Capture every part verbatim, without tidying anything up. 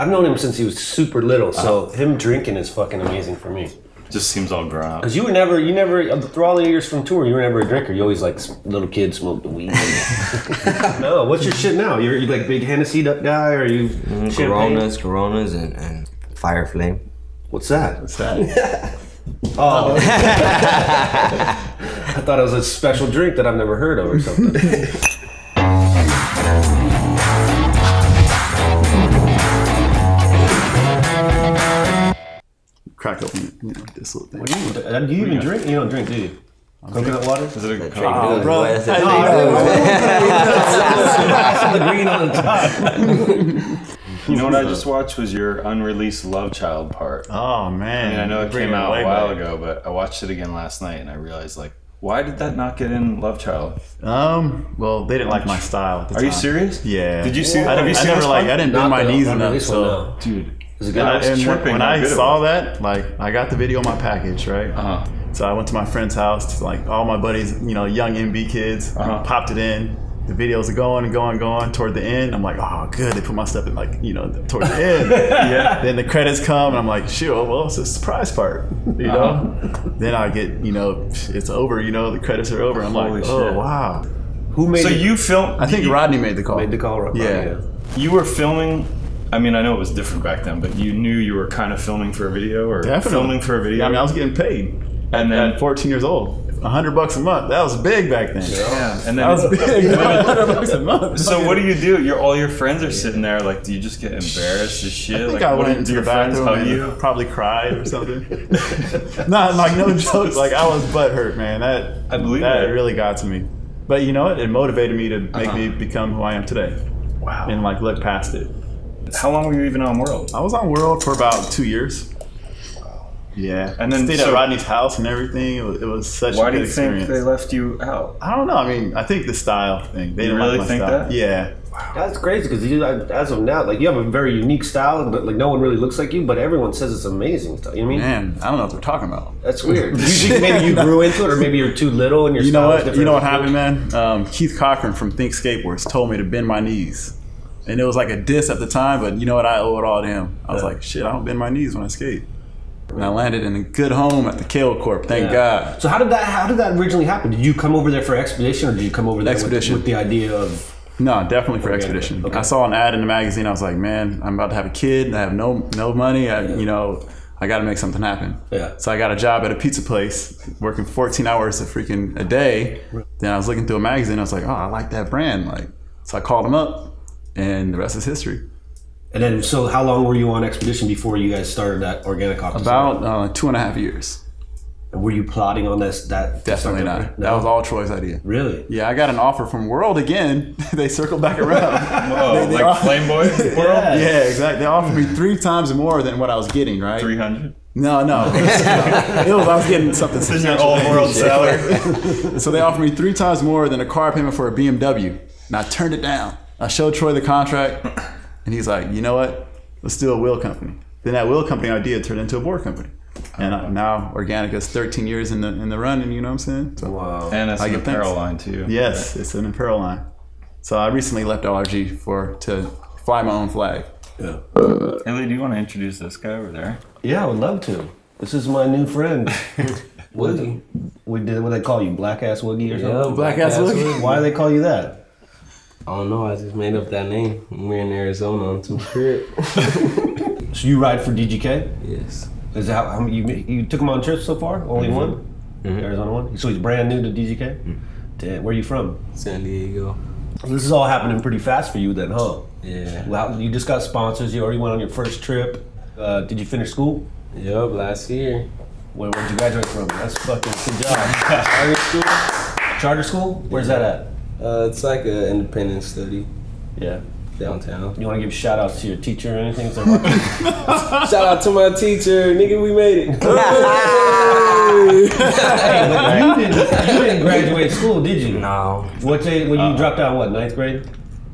I've known him since he was super little, so uh, him drinking is fucking amazing for me. Just seems all grown up. Because you were never, you never, through all the years from tour, you were never a drinker. You always, like, little kid smoked the weed. No, what's your shit now? You're, you're like, big Hennessy guy, or you mm, Coronas, Coronas, and, and Fire Flame. What's that? What's that? Oh. I thought it was a special drink that I've never heard of or something. Crack open, you know, this little thing. What do you, do you even drink? You don't drink, do you? Coconut water? Is it a coconut? Oh, bro. I know. The green on the top. You know what I just watched was your unreleased Love Child part. Oh, man. I mean, I know it came out a while ago, but I watched it again last night, and I realized, like, why did that not get in Love Child? Um, well, they didn't like my style at the time. Are you serious? Yeah. Did you see that? I never, like, I didn't bend my knees enough, so. Dude. It good? I was and tripping, when I saw that, like, I got the video in my package, right? Uh-huh. So I went to my friend's house, to, like, all my buddies, you know, young M B kids, uh-huh. popped it in. The videos are going and going and going toward the end. I'm like, oh, good. They put my stuff in, like, you know, toward the end. Yeah. Then the credits come, and I'm like, shoot, well, it's a surprise part, you know? Uh-huh. Then I get, you know, it's over, you know, the credits are over. I'm Holy like, shit. oh, wow. Who made so it? You filmed? I think you, Rodney made the call. Made the call, right? Yeah. You were filming. I mean, I know it was different back then, but you knew you were kind of filming for a video or Definitely. filming for a video. Yeah, I mean, I was getting paid and then at fourteen years old. a hundred bucks a month. That was big back then. Yeah. And then that was big. a hundred bucks a month. So what do you do? You're, all your friends are sitting there. Like, do you just get embarrassed as shit? I think like, I went into the bathroom and you? probably cried or something. Not like, no joke. Like, I was butthurt, man. That, I believe that it. really got to me. But you know what? It motivated me to make uh-huh. me become who I am today. Wow. And, like, look past it. How long were you even on World? I was on World for about two years. Wow. Yeah. And then stayed so, at Rodney's house and everything. It was, it was such a good experience. Why do you think they left you out? I don't know. I mean, I think the style thing. They you didn't really like my think style. that? Yeah. Wow. That's crazy because you, like, as of now, like, you have a very unique style, but like no one really looks like you. But everyone says it's amazing. Style. You know what I mean? Man, I don't know what they're talking about. That's weird. Do you think maybe you grew into it, or maybe you're too little and your you style know what? Is different? You know what happened, man? Um, Keith Cochran from Think Skateboards told me to bend my knees. And it was like a diss at the time, but you know what? I owe it all to him. I was yeah. like, shit, I don't bend my knees when I skate. And I landed in a good home at the Kale Corp. Thank yeah. God. So how did that? How did that originally happen? Did you come over there for Expedition, or did you come over there Expedition. With, with the idea of? No, definitely for Organika. Expedition. Okay. I saw an ad in the magazine. I was like, man, I'm about to have a kid. I have no no money. I, yeah. You know, I got to make something happen. Yeah. So I got a job at a pizza place, working fourteen hours a freaking a day. Then I was looking through a magazine. I was like, oh, I like that brand. Like, so I called them up. And the rest is history. And then, so how long were you on Expedition before you guys started that Organika? About uh, two and a half years. And were you plotting on this? That Definitely not. No? That was all Troy's idea. Really? Yeah, I got an offer from World again. They circled back around. Whoa, they, they like Flameboy World? Yeah. yeah, exactly. They offered me three times more than what I was getting, right? three hundred? No, no. It was, it was, I was getting something. This is your old World salary. So they offered me three times more than a car payment for a B M W. And I turned it down. I showed Troy the contract, and he's like, you know what? Let's do a wheel company. Then that wheel company idea turned into a board company. And I, now Organika's thirteen years in the in the running, you know what I'm saying? So wow. And it's I an apparel things. line, too. Yes, it's an apparel line. So I recently left R R G for, to fly my own flag. Yeah. Haley, do you want to introduce this guy over there? Yeah, I would love to. This is my new friend. Woogie. What do they call you? Black Ass Woogie or something? Yeah, Black, Black Ass, ass Woogie. Woogie. Why do they call you that? I don't know, I just made up that name. We're in Arizona on some trip. So you ride for D G K? Yes. Is that how, how you, you took him on trips so far? Only mm-hmm. one? Mm-hmm. Arizona one? So he's brand new to D G K? Mm-hmm. Damn, where are you from? San Diego. This is all happening pretty fast for you then, huh? Yeah. Well, you just got sponsors, you already went on your first trip. Uh, did you finish school? Yep, last year. Where did you graduate from? That's fucking good job. Charter school? Charter school? Where's yeah. that at? Uh, it's like an independent study. Yeah. Downtown. You want to give shout outs to your teacher or anything? Shout out to my teacher. Nigga, we made it. Hey, you, didn't, you didn't graduate school, did you? No. What day, when you uh, dropped out, what, ninth grade?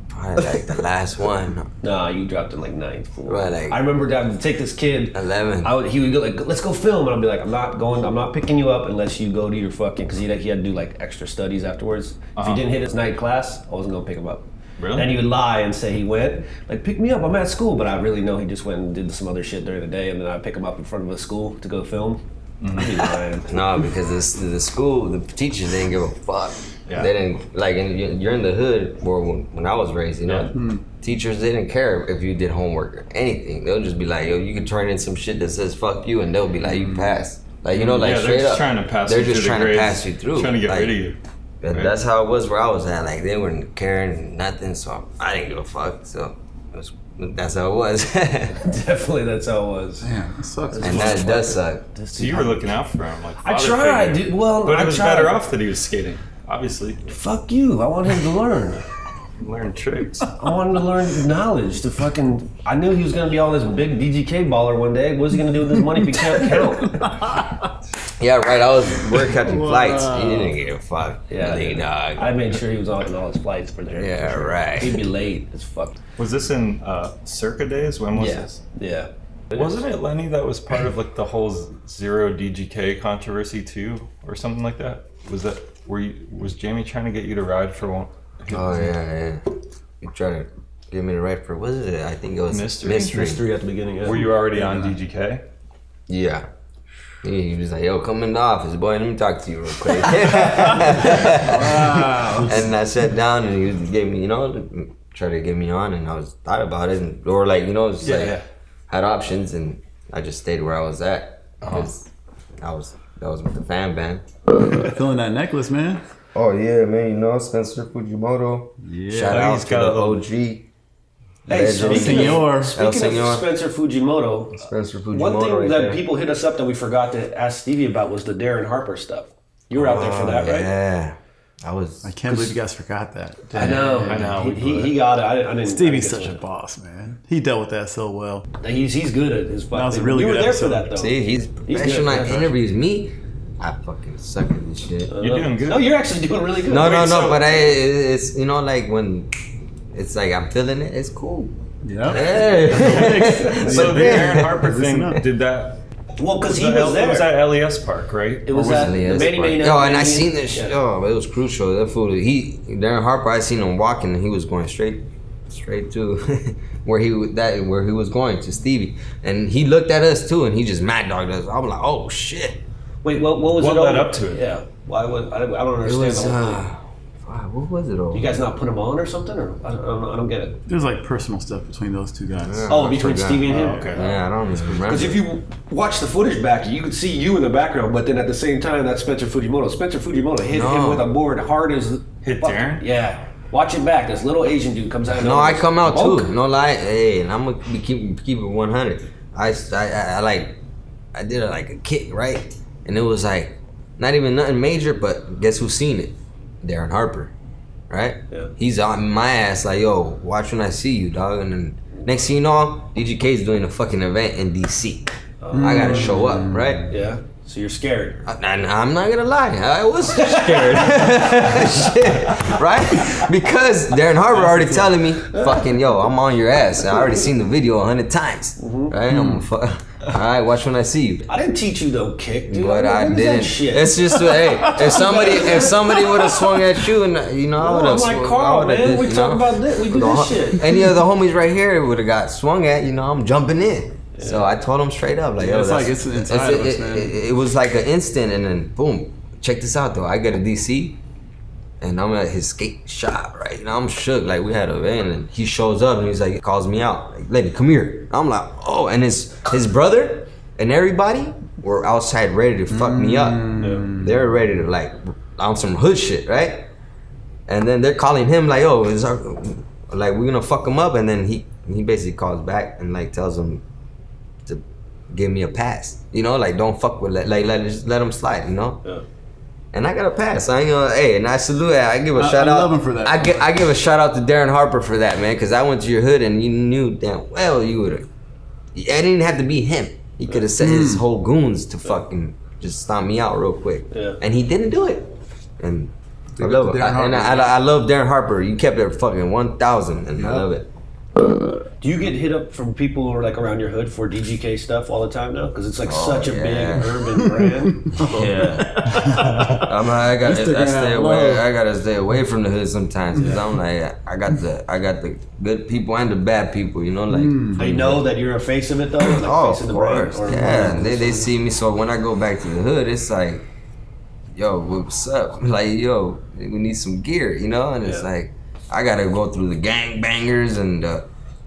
Probably like the last one. Nah, you dropped in like ninth. Right, like I remember having to take this kid. eleven. I would, he would go like, let's go film. And I'd be like, I'm not going, I'm not picking you up unless you go to your fucking, because he, he had to do like extra studies afterwards. Uh-huh. If he didn't hit his night class, I wasn't going to pick him up. Really? And he would lie and say he went, like, pick me up, I'm at school. But I really know he just went and did some other shit during the day, and then I pick him up in front of a school to go film. Mm-hmm. He'd be lying. No, because this, the school, the teachers didn't give a fuck. Yeah. They didn't, like, and you're in the hood, or when, when I was raised, you know, yeah. mm-hmm. teachers didn't care if you did homework or anything. They'll just be like, yo, you can turn in some shit that says fuck you, and they'll be like, you passed. Like, you know, like, yeah, straight up. They're just trying to pass you through. They're just trying to pass you through. Trying to get rid of you. Right. That's how it was where I was at. Like, they weren't caring nothing, so I didn't give a fuck. So it was, that's how it was. Definitely, that's how it was. Damn, that sucks. And that does suck. So you were looking out for him, like, I tried, dude. Well, but it was better off that he was skating, obviously. Fuck you! I want him to learn. Learn tricks. I wanted to learn knowledge to fucking. I knew he was gonna be all this big D G K baller one day. What's he gonna do with this money if he can't count? Yeah, right. I was work catching wow. flights. He didn't give a fuck. Yeah, yeah. Dog. I made sure he was on all his flights for there. Yeah, for sure. Right. He'd be late as fuck. Was this in uh, Circa days? When was yeah. this? Yeah. It Wasn't was. it Lenny that was part of like the whole zero D G K controversy too, or something like that? Was that were you? Was Jamie trying to get you to ride for one? Oh yeah, yeah. You tried to give me the right for what is it? I think it was mystery. Mystery, mystery at the beginning. Yeah. Were you already on D G K? Yeah. He was like, "Yo, come in the office, boy. Let me talk to you real quick." Wow. And I sat down, and he gave me, you know, tried to get me on, and I was thought about it, and, or like, you know, just yeah, like yeah. had options, and I just stayed where I was at. Uh-huh. I was that was with the fan band. Feeling that necklace, man. Oh yeah, man, you know, Spencer Fujimoto. Yeah. Shout out to the O G. Hey, speaking of, speaking of Spencer Fujimoto, Spencer Fujimoto, one thing right that there. people hit us up that we forgot to ask Stevie about was the Darren Harper stuff. You were oh, out there for that, yeah. right? Yeah. I was. I can't believe you guys forgot that. Damn. I know. I know. He, he, he got it. I didn't. I didn't Stevie's I such a boss, man. He dealt with that so well. He's he's good at his fucking. That was a really you good were there episode. for that though. See, he's professional. He's good, interviews me. I fucking suck at this shit. You're doing good. No, you're actually doing really good. No, no, no, but I, it's, you know, like when it's like I'm feeling it, it's cool. Yeah. Hey. So the Darren Harper thing, did that. Well, because he was there. It was at L E S Park, right? It was at L E S Park. Oh, and I seen this shit. Oh, it was crucial. That fool, he, Darren Harper, I seen him walking and he was going straight. Straight to where he that where he was going to Stevie, and he looked at us too, and he just mad dogged us. I'm like, oh shit. Wait, what? What was what it? What led over? up to it? Yeah, why was I, I don't understand. It was, uh, what was it all? You guys not put him on or something, or I don't, I don't get it. There's like personal stuff between those two guys. Yeah, oh, between Stevie and him. Oh, okay. Yeah, I don't even remember. Because if you watch the footage back, you could see you in the background, but then at the same time, that's Spencer Fujimoto. Spencer Fujimoto hit no. him with a board hard as hit fuck. Darren. Yeah. Watch it back. This little Asian dude comes out. No, I come out too. Oak. No lie. Hey, and I'm gonna keep keep it one hundred. I, I I I like I did a, like a kick right. And it was like, not even nothing major, but guess who's seen it? Darren Harper, right? Yeah. He's on my ass like, yo, watch when I see you, dog. And then next thing you know, D G K's doing a fucking event in D C. Um, I gotta show up, right? Yeah. So you're scared. I, I, I'm not gonna lie, I was scared. Shit, right? Because Darren Harper already telling me, fucking, yo, I'm on your ass. I already seen the video a hundred times, mm-hmm. right? I'm fuck. All right, watch when I see you. I didn't teach you though, kick, dude. But I, mean, I didn't. Shit? It's just, hey, if somebody, if somebody would have swung at you, and you know, no, I would have. Like swung, Carl, man, did, we talk know, about this, we do this shit. Any of the homies right here would have got swung at. You know, I'm jumping in. Yeah. So I told him straight up, like, yeah, yo, it's like it's, it's, it's it, it, man. It, it, it was like an instant, and then boom. Check this out though. I get a D C, and I'm at his skate shop, right? And I'm shook. Like, we had a van, and he shows up, and he's like, calls me out, like, lady, come here. I'm like, oh, and his his brother and everybody were outside ready to fuck mm-hmm. me up. Yeah. They were ready to like on some hood shit, right? And then they're calling him like, oh, is our, like we're gonna fuck him up, and then he he basically calls back and like tells him to give me a pass, you know, like don't fuck with like like let, just let him slide, you know. Yeah. And I got a pass. I ain't gonna, hey, and I salute. I give a I, shout I out. I love him for that. I give, I give a shout out to Darren Harper for that, man, because I went to your hood and you knew damn well you would have. It didn't have to be him. He could have sent mm. his whole goons to fucking just stomp me out real quick. Yeah. And he didn't do it. And I love, I, and I, I, I love Darren Harper. You kept it fucking one thousand, and yeah. I love it. Do Do you get hit up from people who are like around your hood for D G K stuff all the time now? Because it's like oh, such yeah. a big urban brand. yeah, I'm like, I got I stay away. I gotta stay away from the hood sometimes because yeah. I'm like I got the I got the good people and the bad people. You know, like mm. they know that you're a face of it though. Like oh, face of, of course. The brand, yeah, they they see me. So when I go back to the hood, it's like, yo, what's up? Like, yo, we need some gear, you know? And yeah. it's like, I gotta go through the gangbangers and uh,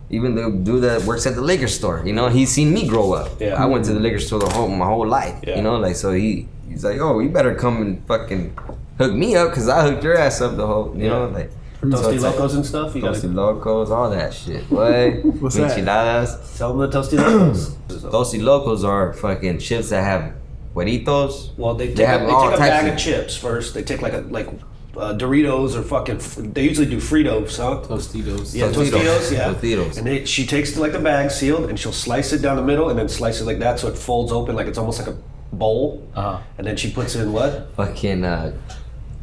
even the dude that works at the liquor store, you know? He's seen me grow up. Yeah. I went to the liquor store the whole, my whole life, yeah. you know? Like, so he he's like, oh, you better come and fucking hook me up because I hooked your ass up the whole, you yeah. know? Like, Toasty so Locos like, and stuff? You Toasty gotta... Locos, all that shit. What? What's that? Enchiladas. Tell them the Toasty Locos. Toasty Locos are fucking chips that have Doritos. Well, they, they, they have a, they all take a bag of, of chips first. They take like a like uh, Doritos or fucking. They usually do Fritos, huh? Tostitos. Yeah, Tostitos. Tostitos yeah. Tostitos. And they, she takes like the bag sealed, and she'll slice it down the middle, and then slice it like that, so it folds open like it's almost like a bowl. Uh-huh. And then she puts in what? Fucking uh,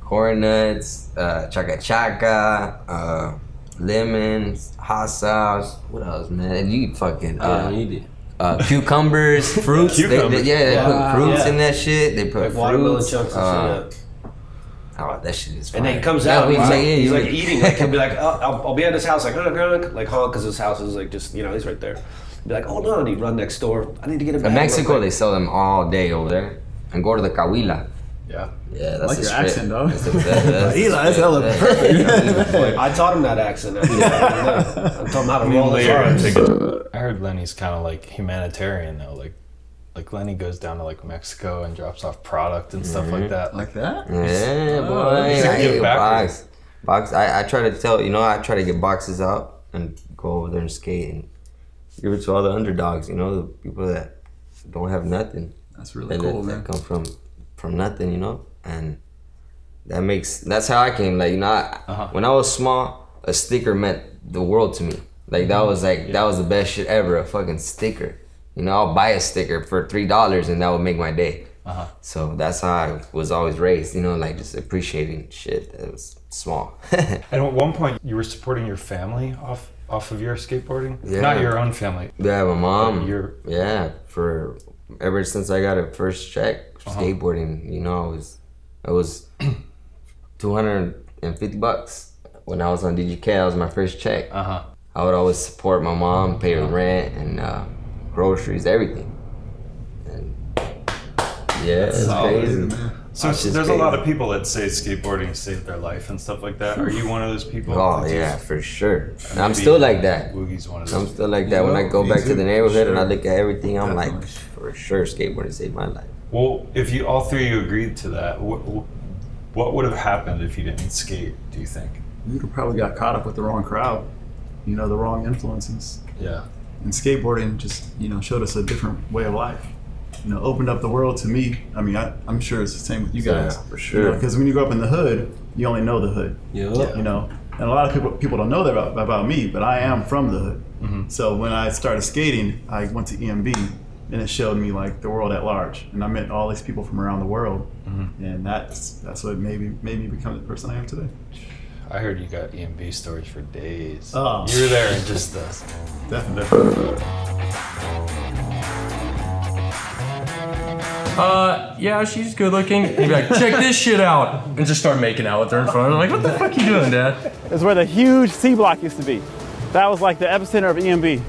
corn nuts, uh, chaca chaca, uh, lemons, hot sauce. What else, man? And you fucking. Uh, I don't need it. Uh, cucumbers, fruits. Cucumbers. They, they, yeah, they wow. put fruits yeah. in that shit. They put like watermelon chunks uh, and shit. Oh, that shit is. Fine. And then it comes yeah, out. He's like, yeah, he's like eating. Like he'll be like, oh, I'll, I'll be at his house. Like, like, huh? Because his house is like just, you know, he's right there. He'll be like, oh no, I need to run next door. I need to get a bag. In Mexico, they sell them all day over there. And go to the Cahuila. Yeah. Yeah, that's I like your strip. Accent, though. That's, a, that, that's, Eli, that's hella that, perfect. That, that, I taught him that accent. I, mean, I, I taught him how to roll his arms. I heard Lenny's kind of like humanitarian, though. Like, like Lenny goes down to like Mexico and drops off product and stuff mm-hmm. like that. Like that? Yeah, oh, boy. I, I get box. Box. I, I try to tell, you know, I try to get boxes out and go over there and skate and give it to all the underdogs, you know, the people that don't have nothing. That's really cool, that, man. That come from... from nothing, you know, and that makes that's how I came. Like, you know, I, uh-huh. when I was small, a sticker meant the world to me. Like that was like yeah. that was the best shit ever. A fucking sticker, you know. I'll buy a sticker for three dollars, and that would make my day. Uh-huh. So that's how I was always raised, you know, like just appreciating shit that was small. And at one point, you were supporting your family off off of your skateboarding, yeah. not your own family. Yeah, my mom. Your yeah for. Ever since I got a first check skateboarding, you know, I was, I was two hundred fifty bucks when I was on D G K. That was my first check. Uh-huh. I would always support my mom, pay her rent and uh, groceries, everything. And yeah, it's crazy. So there's a lot of people that say skateboarding saved their life and stuff like that. Are you one of those people? Oh yeah, for sure. I'm still like that. Woogie's one of those. I'm still like that. When I go back to the neighborhood and I look at everything, I'm like, for sure, skateboarding saved my life. Well, if you all three of you agreed to that, what, what would have happened if you didn't skate? Do you think? You probably got caught up with the wrong crowd, you know, the wrong influences. Yeah. And skateboarding just, you know, showed us a different way of life. You know, opened up the world to me. I mean, I, I'm sure it's the same with you guys. Yeah, for sure. Because you know, when you grow up in the hood, you only know the hood. Yeah. You know, and a lot of people people don't know that about, about me, but I am from the hood. Mm-hmm. So when I started skating, I went to E M B, and it showed me like the world at large, and I met all these people from around the world, mm-hmm. and that's that's what made me made me become the person I am today. I heard you got E M B stories for days. Oh, you were there and just us. Definitely. Uh, yeah, she's good looking. And you'd be like, check this shit out. And just start making out with her in front of her. I'm like, what the fuck you doing, Dad? It's where the huge C block used to be. That was like the epicenter of E M B.